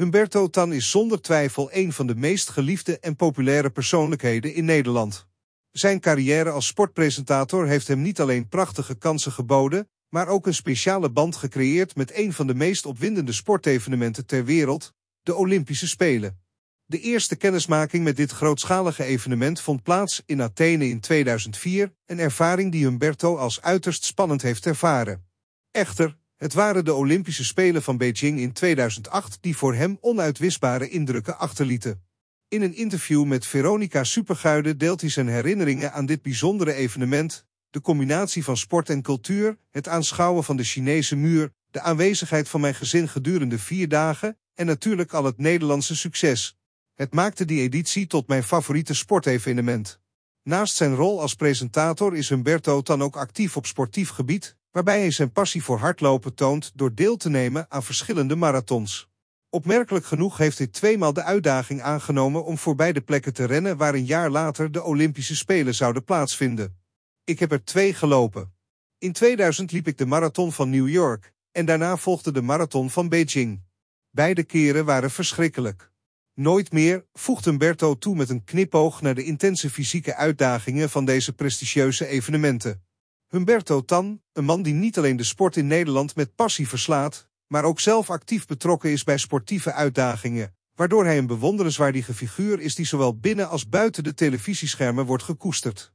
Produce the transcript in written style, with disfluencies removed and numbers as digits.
Humberto Tan is zonder twijfel een van de meest geliefde en populaire persoonlijkheden in Nederland. Zijn carrière als sportpresentator heeft hem niet alleen prachtige kansen geboden, maar ook een speciale band gecreëerd met een van de meest opwindende sportevenementen ter wereld, de Olympische Spelen. De eerste kennismaking met dit grootschalige evenement vond plaats in Athene in 2004, een ervaring die Humberto als uiterst spannend heeft ervaren. Echter, het waren de Olympische Spelen van Beijing in 2008 die voor hem onuitwisbare indrukken achterlieten. In een interview met Veronica Superguide deelt hij zijn herinneringen aan dit bijzondere evenement, de combinatie van sport en cultuur, het aanschouwen van de Chinese muur, de aanwezigheid van mijn gezin gedurende 4 dagen en natuurlijk al het Nederlandse succes. Het maakte die editie tot mijn favoriete sportevenement. Naast zijn rol als presentator is Humberto Tan ook actief op sportief gebied, waarbij hij zijn passie voor hardlopen toont door deel te nemen aan verschillende marathons. Opmerkelijk genoeg heeft hij 2 maal de uitdaging aangenomen om voorbij de plekken te rennen waar een jaar later de Olympische Spelen zouden plaatsvinden. Ik heb er 2 gelopen. In 2000 liep ik de marathon van New York en daarna volgde de marathon van Beijing. Beide keren waren verschrikkelijk. Nooit meer, voegt Humberto toe met een knipoog naar de intense fysieke uitdagingen van deze prestigieuze evenementen. Humberto Tan, een man die niet alleen de sport in Nederland met passie verslaat, maar ook zelf actief betrokken is bij sportieve uitdagingen, waardoor hij een bewonderenswaardige figuur is die zowel binnen als buiten de televisieschermen wordt gekoesterd.